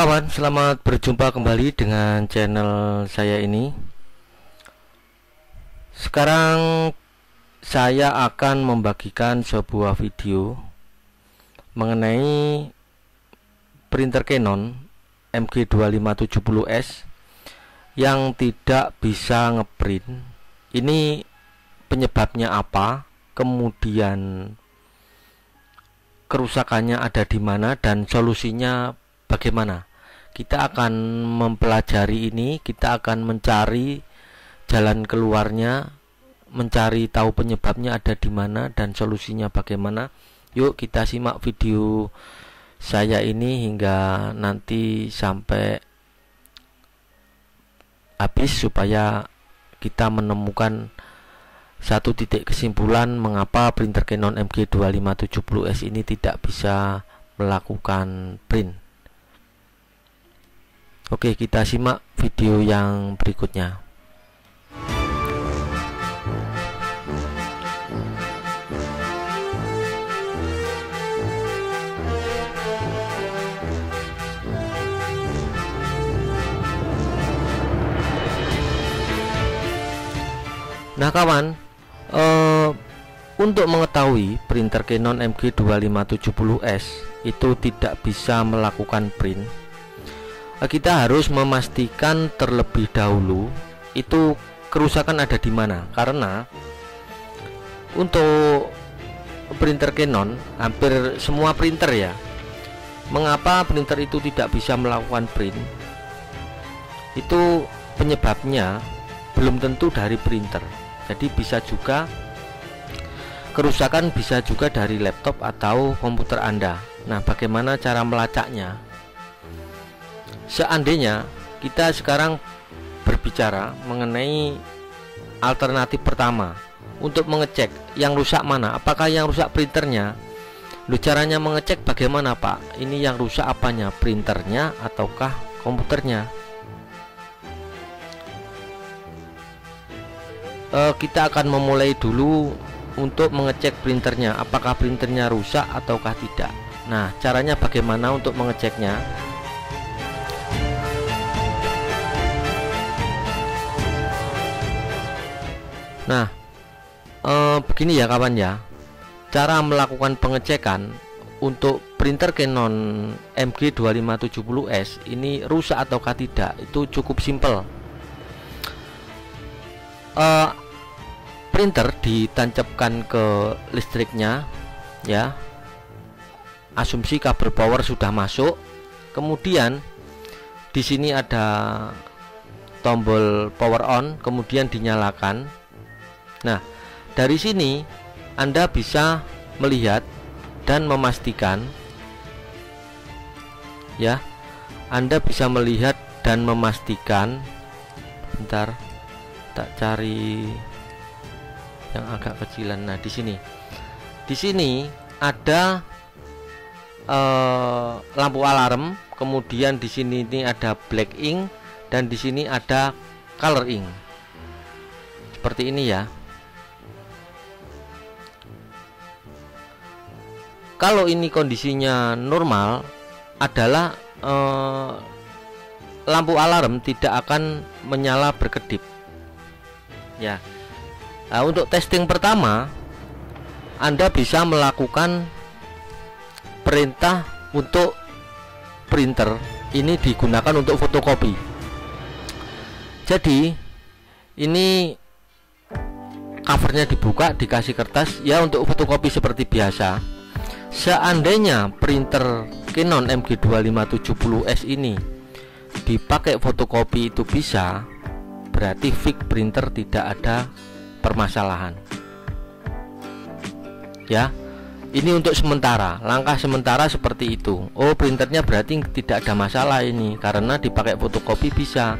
Kawan, selamat berjumpa kembali dengan channel saya ini. Sekarang saya akan membagikan sebuah video mengenai printer Canon MG2570S yang tidak bisa ngeprint. Ini penyebabnya apa, kemudian kerusakannya ada di mana, dan solusinya bagaimana. Kita akan mempelajari ini, kita akan mencari jalan keluarnya, mencari tahu penyebabnya ada di mana dan solusinya bagaimana. Yuk kita simak video saya ini hingga nanti sampai habis supaya kita menemukan satu titik kesimpulan mengapa printer Canon MG2570S ini tidak bisa melakukan print. Oke, kita simak video yang berikutnya. Nah kawan, untuk mengetahui printer Canon MG2570S itu tidak bisa melakukan print, kita harus memastikan terlebih dahulu itu kerusakan ada di mana, karena untuk printer Canon hampir semua printer ya, mengapa printer itu tidak bisa melakukan print itu penyebabnya belum tentu dari printer. Jadi bisa juga kerusakan, bisa juga dari laptop atau komputer Anda. Nah, bagaimana cara melacaknya? Seandainya kita sekarang berbicara mengenai alternatif pertama untuk mengecek yang rusak mana, apakah yang rusak printernya. Loh, caranya mengecek bagaimana Pak? Ini yang rusak apanya, printernya ataukah komputernya? Kita akan memulai dulu untuk mengecek printernya, apakah printernya rusak ataukah tidak. Nah, caranya bagaimana untuk mengeceknya? Nah, begini ya kawan ya, cara melakukan pengecekan untuk printer Canon MG2570S ini rusak ataukah tidak itu cukup simpel. Printer ditancapkan ke listriknya ya, asumsi kabel power sudah masuk, kemudian di sini ada tombol power on, kemudian dinyalakan. Nah, dari sini Anda bisa melihat dan memastikan ya, Anda bisa melihat dan memastikan. Bentar, tak cari yang agak kecilan. Nah, di sini ada lampu alarm, kemudian di sini ini ada black ink dan di sini ada color ink. Seperti ini ya. Kalau ini kondisinya normal adalah lampu alarm tidak akan menyala berkedip ya. Nah, untuk testing pertama Anda bisa melakukan perintah untuk printer ini digunakan untuk fotokopi. Jadi ini covernya dibuka, dikasih kertas ya untuk fotokopi seperti biasa. Seandainya printer Canon MG2570S ini dipakai fotokopi itu bisa, berarti fix printer tidak ada permasalahan ya. Ini untuk sementara, langkah sementara seperti itu. Oh, printernya berarti tidak ada masalah ini karena dipakai fotokopi bisa,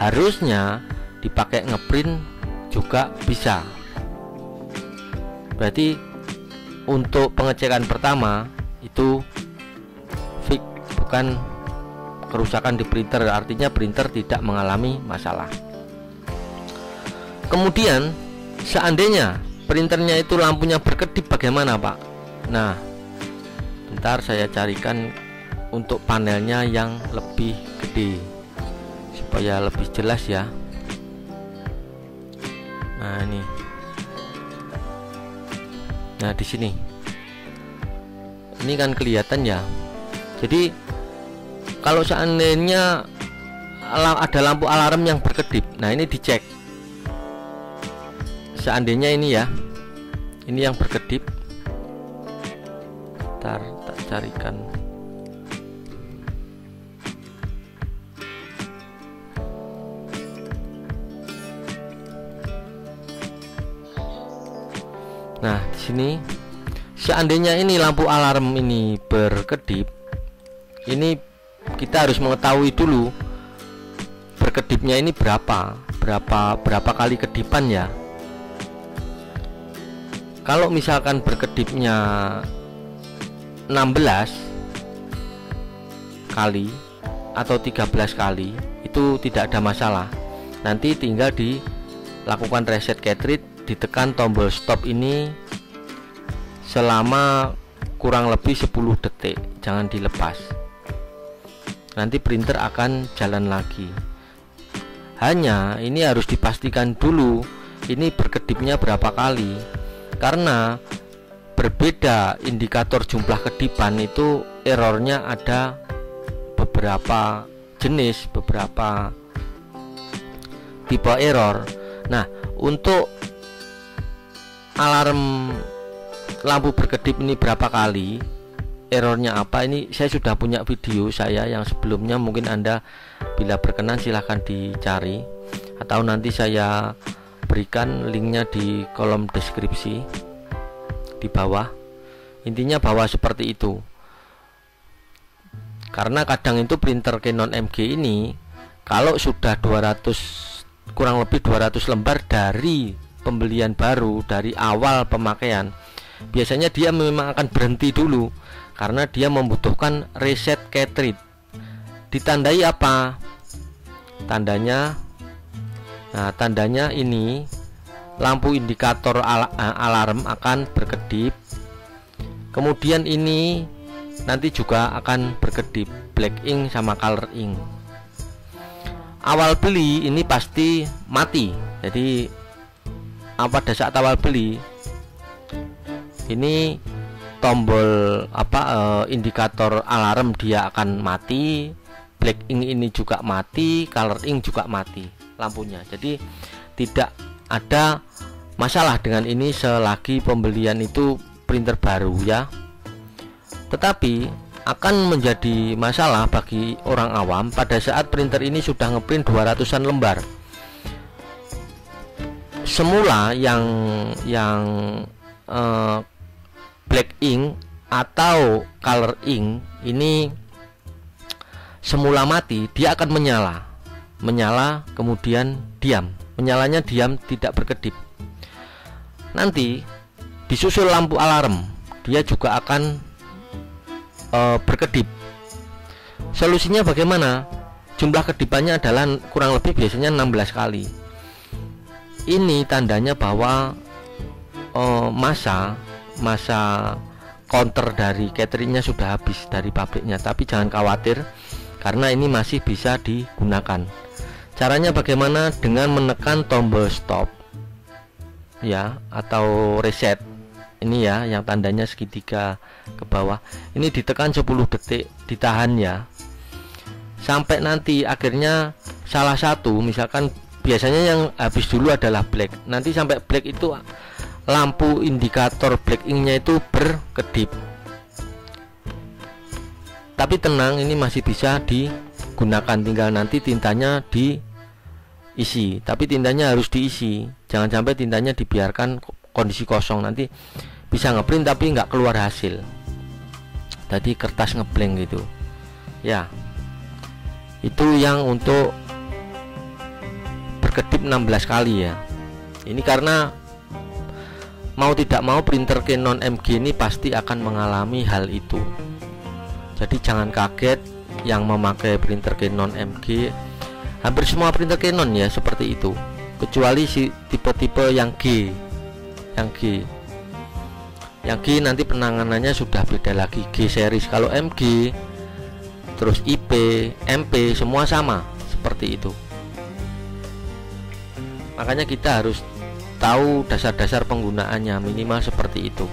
harusnya dipakai ngeprint juga bisa. Berarti untuk pengecekan pertama itu fix, bukan kerusakan di printer, artinya printer tidak mengalami masalah. Kemudian seandainya printernya itu lampunya berkedip bagaimana Pak? Nah, bentar saya carikan untuk panelnya yang lebih gede supaya lebih jelas ya. Nah ini, nah di sini ini kan kelihatan ya. Jadi kalau seandainya ada lampu alarm yang berkedip, nah ini dicek. Seandainya ini ya, ini yang berkedip. Ntar tak carikan. Nah di sini seandainya ini lampu alarm ini berkedip, ini kita harus mengetahui dulu berkedipnya ini berapa kali kedipan ya. Kalau misalkan berkedipnya 16 kali atau 13 kali itu tidak ada masalah. Nanti tinggal dilakukan reset cartridge, ditekan tombol stop ini selama kurang lebih 10 detik, jangan dilepas. Nanti printer akan jalan lagi. Hanya ini harus dipastikan dulu ini berkedipnya berapa kali, karena berbeda indikator jumlah kedipan itu errornya ada beberapa jenis, beberapa tipe error. Nah untuk alarm lampu berkedip ini berapa kali, errornya apa, ini saya sudah punya video saya yang sebelumnya, mungkin Anda bila berkenan silahkan dicari, atau nanti saya berikan linknya di kolom deskripsi di bawah. Intinya bahwa seperti itu, karena kadang itu printer Canon MG ini kalau sudah 200 kurang lebih 200 lembar dari pembelian baru, dari awal pemakaian, biasanya dia memang akan berhenti dulu karena dia membutuhkan reset cartridge. Ditandai apa tandanya? Nah, tandanya ini lampu indikator alarm akan berkedip. Kemudian ini nanti juga akan berkedip black ink sama color ink. Awal beli ini pasti mati. Jadi pada saat awal beli ini tombol indikator alarm dia akan mati, black ink ini juga mati, color ink juga mati lampunya. Jadi tidak ada masalah dengan ini selagi pembelian itu printer baru ya. Tetapi akan menjadi masalah bagi orang awam pada saat printer ini sudah ngeprint 200-an lembar. Semula yang black ink atau color ink ini semula mati, dia akan menyala kemudian diam, menyalanya diam tidak berkedip. Nanti disusul lampu alarm, dia juga akan berkedip. Solusinya bagaimana? Jumlah kedipannya adalah kurang lebih biasanya 16 kali. Ini tandanya bahwa masa counter dari cateringnya sudah habis dari pabriknya. Tapi jangan khawatir karena ini masih bisa digunakan. Caranya bagaimana? Dengan menekan tombol stop ya, atau reset ini ya, yang tandanya segitiga ke bawah ini, ditekan 10 detik, ditahan ya, sampai nanti akhirnya salah satu, misalkan biasanya yang habis dulu adalah black, nanti sampai black itu lampu indikator black inknya itu berkedip. Tapi tenang, ini masih bisa digunakan, tinggal nanti tintanya diisi. Tapi tintanya harus diisi, jangan sampai tintanya dibiarkan kondisi kosong, nanti bisa ngeprint tapi nggak keluar hasil, jadi kertas ngeblank gitu ya. Itu yang untuk berkedip 16 kali ya. Ini karena mau tidak mau printer Canon MG ini pasti akan mengalami hal itu. Jadi jangan kaget yang memakai printer Canon MG, hampir semua printer Canon ya seperti itu, kecuali si tipe-tipe yang G nanti penanganannya sudah beda lagi, G series. Kalau MG terus IP, MP semua sama seperti itu. Makanya kita harus tahu dasar-dasar penggunaannya, minimal seperti itu.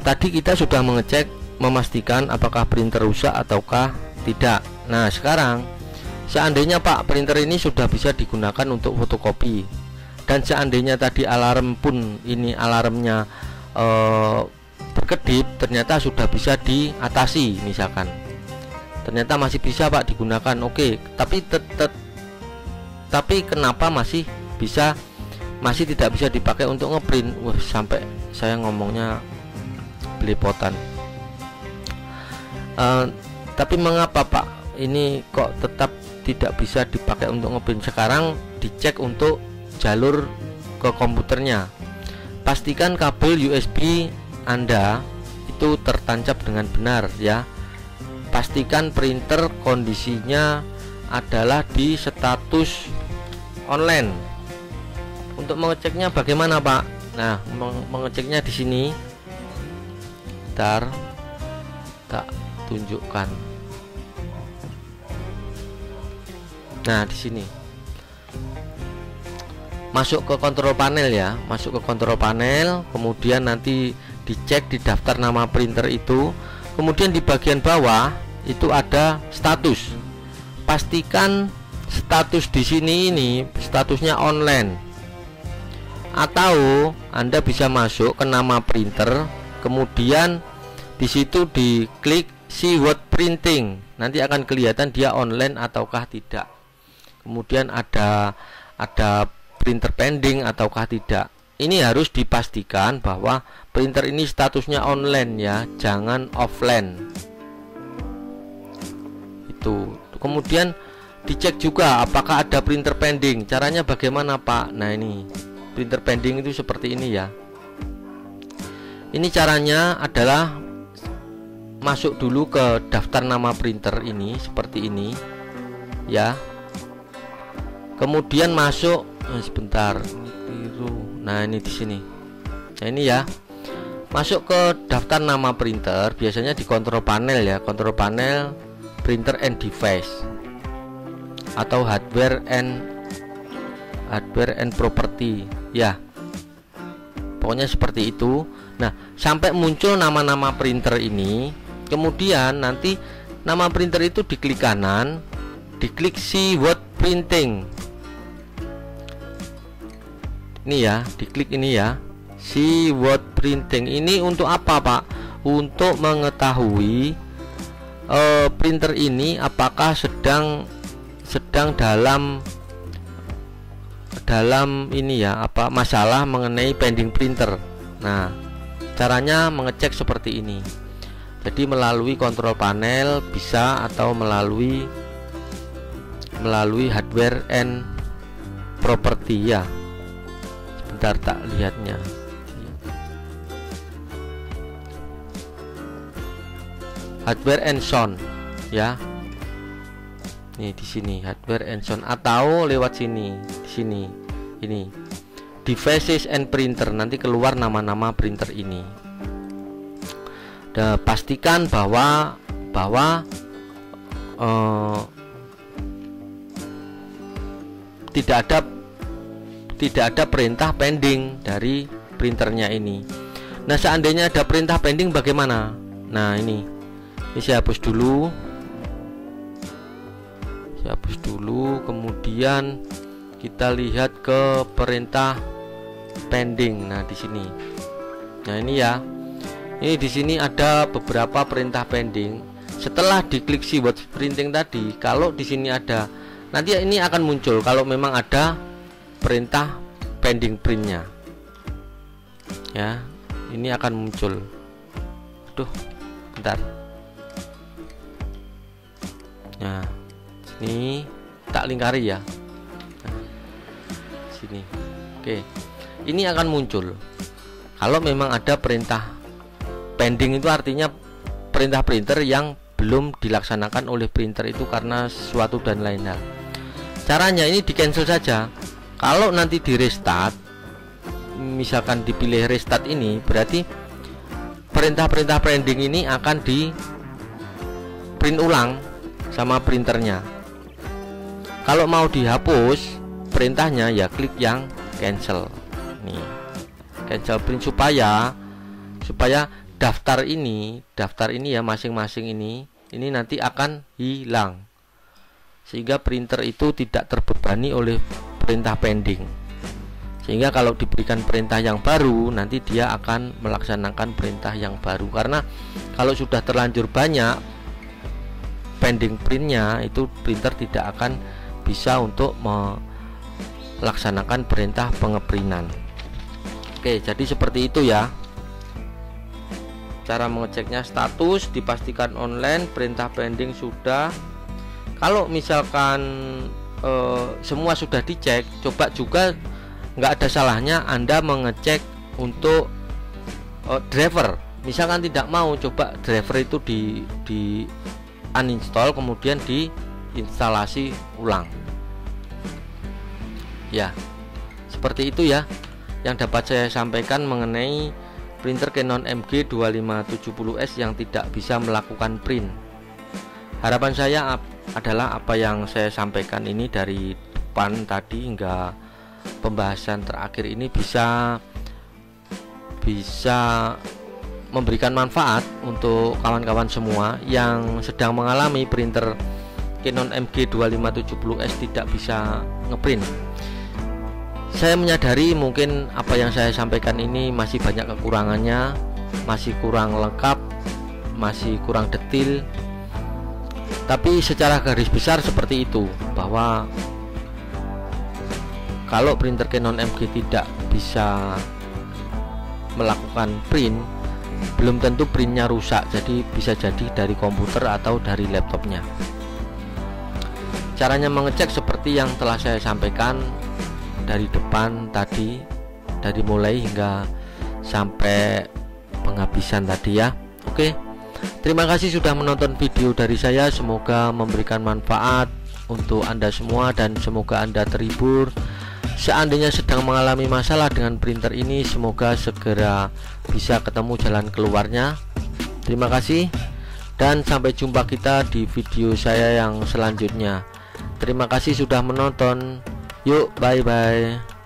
Tadi kita sudah mengecek, memastikan apakah printer rusak ataukah tidak. Nah, sekarang seandainya Pak, printer ini sudah bisa digunakan untuk fotokopi, dan seandainya tadi alarm pun ini alarmnya berkedip, ternyata sudah bisa diatasi misalkan. Ternyata masih bisa Pak digunakan. Oke, tapi kenapa masih tidak bisa dipakai untuk ngeprint? Wah, sampai saya ngomongnya belepotan. Tapi mengapa Pak ini kok tetap tidak bisa dipakai untuk ngeprint? Sekarang dicek untuk jalur ke komputernya. Pastikan kabel USB Anda itu tertancap dengan benar ya. Pastikan printer kondisinya adalah di status online. Untuk mengeceknya bagaimana Pak? Nah, mengeceknya di sini. Bentar, tak tunjukkan. Nah, di sini masuk ke kontrol panel ya, masuk ke kontrol panel, kemudian nanti dicek di daftar nama printer itu, kemudian di bagian bawah itu ada status. Pastikan status di sini ini statusnya online, atau Anda bisa masuk ke nama printer, kemudian disitu diklik see what printing, nanti akan kelihatan dia online ataukah tidak. Kemudian ada printer pending ataukah tidak. Ini harus dipastikan bahwa printer ini statusnya online ya, jangan offline. Itu. Kemudian dicek juga apakah ada printer pending. Caranya bagaimana Pak? Nah, ini printer pending itu seperti ini ya. Ini caranya adalah masuk dulu ke daftar nama printer ini seperti ini ya. Kemudian masuk sebentar, biru. Nah, ini di sini. Nah, ini ya. Masuk ke daftar nama printer, biasanya di kontrol panel ya, kontrol panel printer and device atau hardware and property ya. Pokoknya seperti itu. Nah, sampai muncul nama-nama printer ini, kemudian nanti nama printer itu diklik kanan, diklik see what printing. Ini ya, diklik ini ya, see what printing. Ini untuk apa Pak? Untuk mengetahui printer ini apakah sedang dalam ini ya, apa masalah mengenai pending printer. Nah, caranya mengecek seperti ini. Jadi melalui kontrol panel bisa, atau melalui hardware and property ya. Tak lihatnya hardware and sound ya, ini di sini hardware and sound, atau lewat sini di sini ini devices and printer, nanti keluar nama-nama printer ini. Dan pastikan bahwa tidak ada perintah pending dari printernya ini. Nah, seandainya ada perintah pending bagaimana? Nah, ini saya hapus dulu. Saya hapus dulu, kemudian kita lihat ke perintah pending. Nah, di sini. Nah, ini ya. Ini di sini ada beberapa perintah pending. Setelah diklik si what printing tadi, kalau di sini ada, nanti ini akan muncul kalau memang ada perintah pending printnya ya, ini akan muncul. Aduh, bentar. Nah, sini tak lingkari ya. Nah, sini. Oke, ini akan muncul kalau memang ada perintah pending. Itu artinya perintah printer yang belum dilaksanakan oleh printer itu karena suatu dan lain hal. Caranya ini di cancel saja. Kalau nanti di restart, misalkan dipilih restart ini, berarti perintah-perintah branding ini akan di print ulang sama printernya. Kalau mau dihapus perintahnya, ya klik yang cancel nih, cancel print, supaya daftar ini ya, masing-masing ini nanti akan hilang, sehingga printer itu tidak terbebani oleh perintah pending, sehingga kalau diberikan perintah yang baru nanti dia akan melaksanakan perintah yang baru. Karena kalau sudah terlanjur banyak pending printnya, itu printer tidak akan bisa untuk melaksanakan perintah pengeprintan. Oke, jadi seperti itu ya cara mengeceknya. Status dipastikan online, perintah pending sudah. Kalau misalkan semua sudah dicek, coba juga nggak ada salahnya Anda mengecek untuk driver. Misalkan tidak mau, coba driver itu di uninstall kemudian diinstalasi ulang. Ya, seperti itu ya yang dapat saya sampaikan mengenai printer Canon MG2570S yang tidak bisa melakukan print. Harapan saya adalah apa yang saya sampaikan ini dari depan tadi hingga pembahasan terakhir ini bisa memberikan manfaat untuk kawan-kawan semua yang sedang mengalami printer Canon MG2570S tidak bisa ngeprint. Saya menyadari mungkin apa yang saya sampaikan ini masih banyak kekurangannya, masih kurang lengkap, masih kurang detail. Tapi secara garis besar seperti itu, bahwa kalau printer Canon MG tidak bisa melakukan print, belum tentu printnya rusak, jadi bisa jadi dari komputer atau dari laptopnya. Caranya mengecek seperti yang telah saya sampaikan dari depan tadi, dari mulai hingga sampai penghabisan tadi ya. Oke, terima kasih sudah menonton video dari saya, semoga memberikan manfaat untuk Anda semua dan semoga Anda terhibur. Seandainya sedang mengalami masalah dengan printer ini, semoga segera bisa ketemu jalan keluarnya. Terima kasih dan sampai jumpa kita di video saya yang selanjutnya. Terima kasih sudah menonton. Yuk, bye-bye.